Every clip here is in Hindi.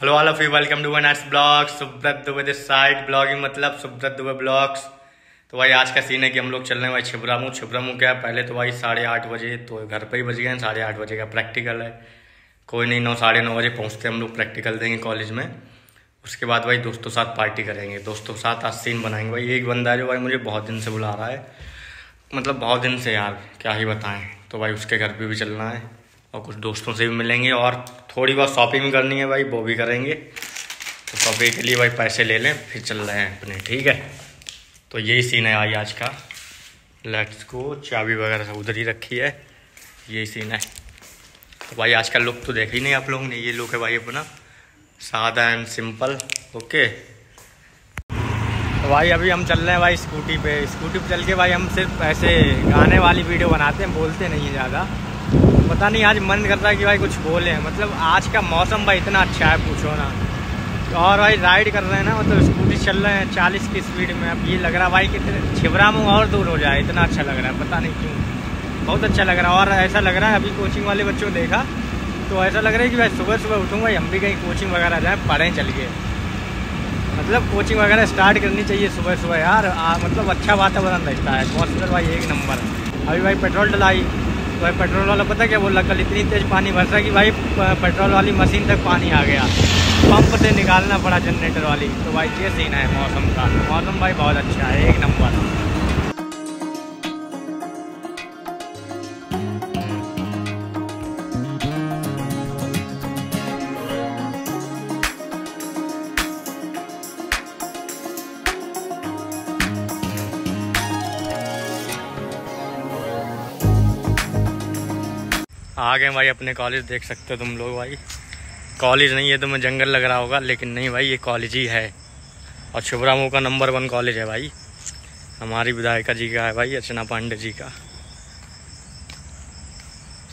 Hello all of you, welcome to my blog Subrat Dubey this side. Blogging मतलब सुब्रत दुबे ब्लॉग्स। तो भाई आज का सीन है कि हम लोग चल रहे हैं भाई छिबरामू क्या पहले तो भाई 8:30 बजे तो घर पे ही बज गए हैं। 8:30 बजे का प्रैक्टिकल है, कोई नहीं 9 साढ़े 9 बजे पहुँचते हम लोग, प्रैक्टिकल देंगे कॉलेज में। उसके बाद भाई दोस्तों साथ पार्टी करेंगे, दोस्तों साथ आज सीन बनाएंगे। भाई एक बंदा है जो भाई मुझे बहुत दिन से बुला रहा है, मतलब बहुत दिन से यार क्या ही बताएँ। तो भाई उसके घर पर भी चलना है और कुछ दोस्तों से भी मिलेंगे और थोड़ी बहुत शॉपिंग करनी है भाई, वो भी करेंगे। तो शॉपिंग के लिए भाई पैसे ले लें, फिर चल रहे हैं अपने, ठीक है। तो यही सीन है भाई आज का। Let's go. चाबी वगैरह सब उधर ही रखी है, यही सीन है। तो भाई आज का लुक तो देखा ही नहीं आप लोगों ने, ये लुक है भाई अपना, सादा एंड सिंपल। ओके तो भाई अभी हम चल रहे हैं भाई स्कूटी पे। स्कूटी पर चल के भाई हम सिर्फ ऐसे गाने वाली वीडियो बनाते हैं, बोलते नहीं हैं ज़्यादा। पता नहीं आज मन करता है कि भाई कुछ बोले, मतलब आज का मौसम भाई इतना अच्छा है पूछो ना। और भाई राइड कर रहे हैं ना, मतलब स्कूटी चल रहे हैं 40 की स्पीड में। अब ये लग रहा भाई कि छिबरामू और दूर हो जाए, इतना अच्छा लग रहा है, पता नहीं क्यों बहुत अच्छा लग रहा है। और ऐसा लग रहा है अभी कोचिंग वाले बच्चों देखा तो ऐसा लग रहा है कि भाई सुबह सुबह उठूँगा हम भी कहीं कोचिंग वगैरह जाएँ, पढ़ें चल के। मतलब कोचिंग वगैरह स्टार्ट करनी चाहिए सुबह सुबह यार, मतलब अच्छा वातावरण रहता है। बहुत भाई एक नंबर। अभी भाई पेट्रोल डलाई तो भाई पेट्रोल वाला पता क्या बोला, कल इतनी तेज़ पानी भरसा कि भाई पेट्रोल वाली मशीन तक पानी आ गया, पंप से निकालना पड़ा जनरेटर वाली। तो भाई ये सीन है मौसम का। मौसम भाई बहुत अच्छा है, एक नंबर। आ गए भाई अपने कॉलेज, देख सकते हो तुम लोग। भाई कॉलेज नहीं है तो मैं जंगल लग रहा होगा, लेकिन नहीं भाई ये कॉलेज ही है। और छिबरामू का नंबर 1 कॉलेज है भाई, हमारी विधायिका जी का है भाई, अर्चना पांडे जी का,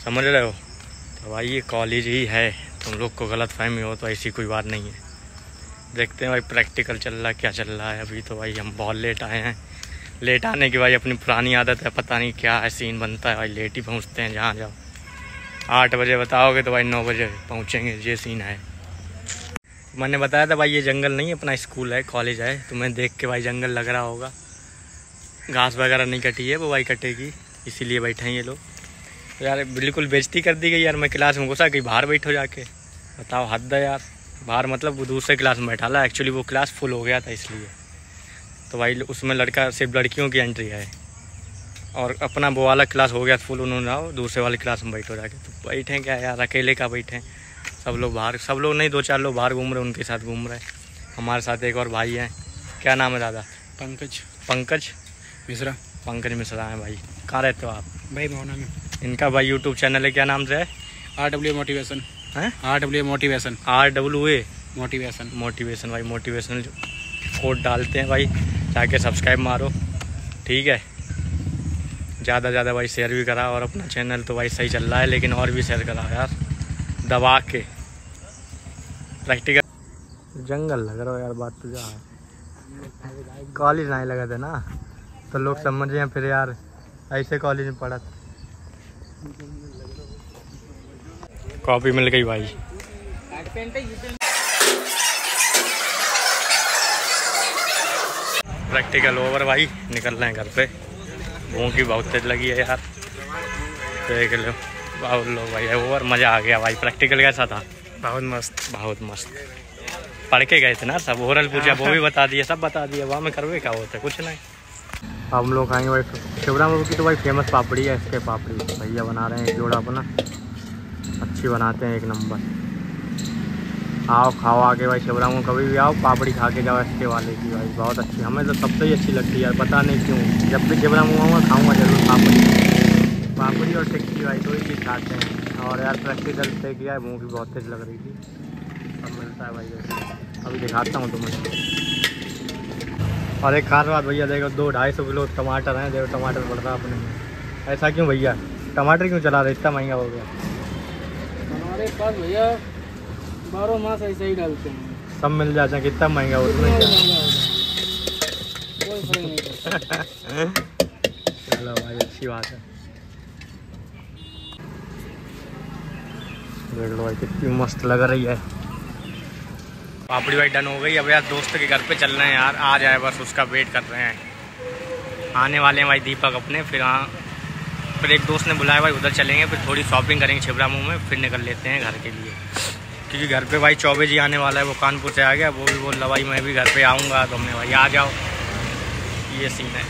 समझ रहे हो। तो भाई ये कॉलेज ही है, तुम लोग को गलत फहमी हो तो ऐसी कोई बात नहीं है। देखते हैं भाई प्रैक्टिकल चल रहा है, क्या चल रहा है। अभी तो भाई हम बहुत लेट आए हैं, लेट आने की भाई अपनी पुरानी आदत है, पता नहीं क्या है सीन बनता है भाई, लेट ही पहुँचते हैं जहाँ जाओ। 8 बजे बताओगे तो भाई 9 बजे पहुँचेंगे, ये सीन है। मैंने बताया था भाई ये जंगल नहीं है, अपना स्कूल है, कॉलेज है। तुम्हें देख के भाई जंगल लग रहा होगा, घास वगैरह नहीं कटी है, वो भाई कटेगी, इसीलिए बैठे हैं ये लोग। तो यार बिल्कुल बेइज्जती कर दी गई यार, मैं क्लास में घुसा कि बाहर बैठो जाके, बताओ हद है यार। बाहर मतलब वो दूसरे क्लास में बैठा ला, एक्चुअली वो क्लास फुल हो गया था इसलिए। तो भाई उसमें लड़का सिर्फ लड़कियों की एंट्री है और अपना वो वाला क्लास हो गया फुल, उन्होंने आओ दूसरे वाले क्लास में बैठो जाके। तो बैठें क्या यार, अकेले का बैठें, सब लोग बाहर, सब लोग नहीं 2-4 लोग बाहर घूम रहे, उनके साथ घूम रहे। हमारे साथ एक और भाई हैं, क्या नाम है दादा? पंकज मिश्रा हैं भाई। कहाँ रहते हो आप? भाई मोहना में। इनका भाई यूट्यूब चैनल है, क्या नाम से है? RW मोटिवेशन भाई, मोटिवेशनल कोड डालते हैं भाई, जाके सब्सक्राइब मारो, ठीक है। ज़्यादा भाई शेयर भी करा, और अपना चैनल तो भाई सही चल रहा है लेकिन और भी शेयर करा यार दबा के। प्रैक्टिकल जंगल लग रहा हो यार, बात तो है कॉलेज नहीं लगा था ना, तो लोग समझे हैं फिर यार ऐसे कॉलेज में पढ़ा। कॉपी मिल गई भाई, प्रैक्टिकल ओवर, भाई निकल रहे हैं घर पे। भूख भी बहुत तेज लगी है यार, देख लो बहुत लोग भाई है। और मज़ा आ गया भाई, प्रैक्टिकल कैसा था? बहुत मस्त। पढ़ के गए थे ना सब, ओरल पूछा वो भी बता दिया, सब बता दिया। वहाँ में करवे क्या होता है, कुछ नहीं। हम लोग खाएंगे भाई छिबरामू की तो भाई फेमस पापड़ी है, इसके पापड़ी भैया बना रहे हैं एक जोड़ा अपना, अच्छी बनाते हैं, एक नंबर। आओ खाओ आके भाई छिबरामू, कभी भी आओ पापड़ी खा के जाओ इसके वाले की भाई, बहुत अच्छी, हमें तो सबसे ही अच्छी लगती है यार, पता नहीं क्यों। जब भी छिबरामू आऊँगा खाऊँगा जरूर पापड़ी और टिक्की भाई, दो ही चीज़ खाते हैं। और यार प्रैक्टिकल से किया है, मुँह भी बहुत तेज लग रही थी, सब मिलता है भाई, अभी दिखाता हूँ तुम्हें। और एक खास बात भैया, देखो 200-250 किलो टमाटर हैं, देखो टमाटर पड़ रहा अपने, ऐसा क्यों भैया? टमाटर क्यों चला रहे, इतना महंगा हो गया? हमारे पास भैया 12 मास ऐसे ही डालते हैं, सब मिल जाते हैं, कितना महंगा हो उसमें क्या चलो भाई अच्छी बात है। देख लो भाई कितनी मस्त लग रही है, पापड़ी भाई डन हो गई। अब यार दोस्त के घर पे चल रहे हैं यार, आ जाए बस उसका वेट कर रहे हैं। आने वाले हैं भाई दीपक अपने, फिर हाँ फिर एक दोस्त ने बुलाया भाई उधर चलेंगे, फिर थोड़ी शॉपिंग करेंगे छिबरा मुँह में, फिर निकल लेते हैं घर के लिए। क्योंकि घर पे भाई चौबे जी आने वाला है, वो कानपुर से आ गया, वो भी बोल रहा भाई मैं भी घर पर आऊँगा, तो हमने भाई आ जाओ, ये सीन है।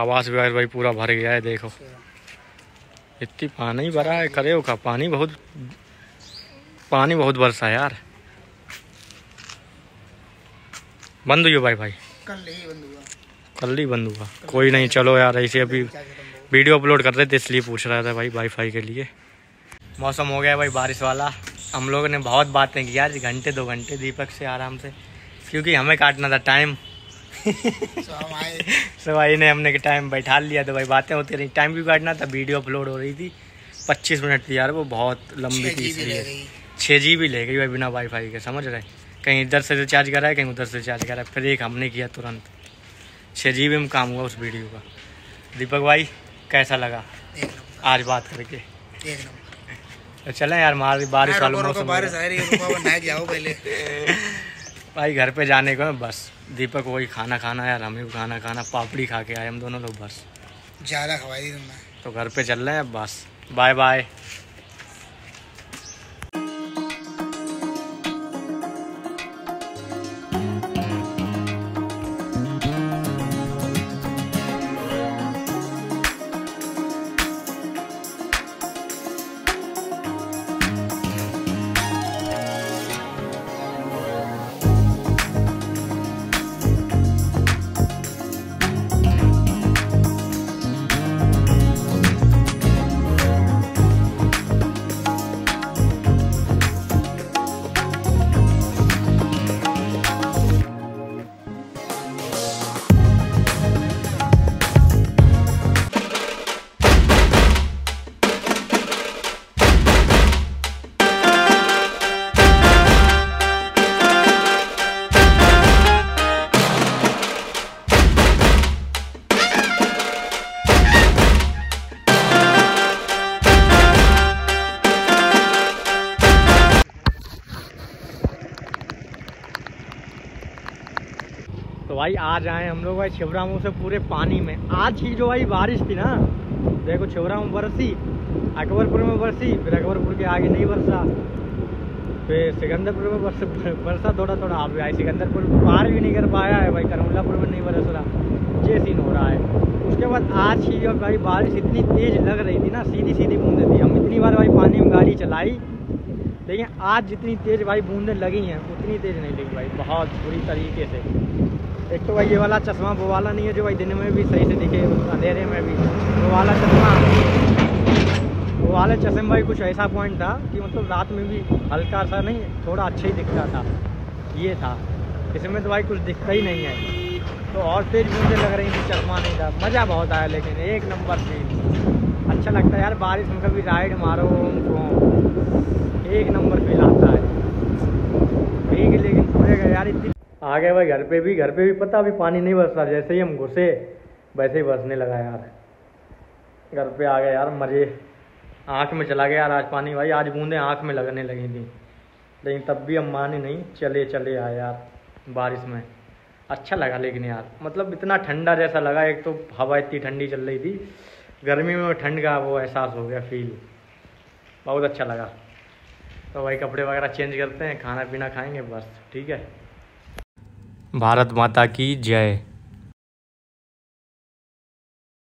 आवास विभाग भाई पूरा भर गया है, देखो इतनी पानी भरा है, करे हो का पानी बहुत बरसा यार। बंद हुई भाई कल ही बंद हुआ कोई नहीं। चलो यार ऐसे अभी वीडियो अपलोड कर रहे थे इसलिए पूछ रहा था भाई वाईफाई के लिए। मौसम हो गया भाई बारिश वाला। हम लोगों ने बहुत बातें की यार, घंटे दो घंटे दीपक से आराम से, क्योंकि हमें काटना था टाइम। सवाई ने हमने के टाइम बैठा लिया, तो भाई बातें होती रही, टाइम भी काटना था, वीडियो अपलोड हो रही थी। 25 मिनट थी यार, वो बहुत लंबी थी इसलिए 6 GB ले गई भाई बिना वाईफाई के, समझ रहे। कहीं इधर से रिचार्ज करा है, कहीं उधर से रिचार्ज करा है, फिर एक हमने किया तुरंत। 6 GB में काम हुआ उस वीडियो का। दीपक भाई कैसा लगा आज बात करके? तो चलें यार, बारिश वाला मौसम भाई, घर पे जाने को बस दीपक वही खाना खाना यार, हमें भी खाना खाना, पापड़ी खा के आए हम दोनों लोग, बस ज़्यादा खवाई दी तुमने, तो घर पे चल रहे हैं बस। Bye bye. भाई आ जाए हम लोग भाई छिबरा मुँह से पूरे पानी में। आज की जो भाई बारिश थी ना, देखो छिबरा में बरसी, अकबरपुर में बरसी, फिर अकबरपुर के आगे नहीं बरसा, फिर सिकंदरपुर में बरसा थोड़ा थोड़ा। आप भाई सिकंदरपुर पार भी नहीं कर पाया है भाई, करमुल्लापुर में नहीं बरस रहा, ये सीन हो रहा है। उसके बाद आज की जो भाई बारिश इतनी तेज़ लग रही थी ना, सीधी सीधी बूंदें थी। हम इतनी बार भाई पानी में गाड़ी चलाई, लेकिन आज जितनी तेज़ भाई बूंदें लगी हैं उतनी तेज़ नहीं लगी भाई, बहुत बुरी तरीके से। एक तो भाई ये वाला चश्मा वो वाला नहीं है जो भाई दिन में भी सही से दिखे, अंधेरे में भी वो वाला चश्मा, वो वाले चश्मे भाई कुछ ऐसा पॉइंट था कि मतलब रात में भी हल्का सा नहीं, थोड़ा अच्छा ही दिखता था, ये था। इसमें तो भाई कुछ दिखता ही नहीं है, तो और तेज़ बूंदें लग रही थी, चश्मा नहीं था। मज़ा बहुत आया लेकिन, एक नंबर फील अच्छा लगता है यार बारिश में, कभी राइड मारो एक नंबर फील आता है। ठीक है लेकिन पूरे यार आ गए भाई घर पे भी पता अभी पानी नहीं बरस रहा, जैसे ही हम घुसे वैसे ही बरसने लगा यार। घर पे आ गए यार, मज़े आँख में चला गया यार आज पानी भाई, आज बूंदें आँख में लगने लगी थी, लेकिन तब भी हम माने नहीं, चले आए यार बारिश में। अच्छा लगा लेकिन यार, मतलब इतना ठंडा जैसा लगा, एक तो हवा इतनी ठंडी चल रही थी, गर्मी में ठंड का वो एहसास हो गया, फील बहुत अच्छा लगा। तो भाई कपड़े वगैरह चेंज करते हैं, खाना पीना खाएंगे बस, ठीक है। भारत माता की जय।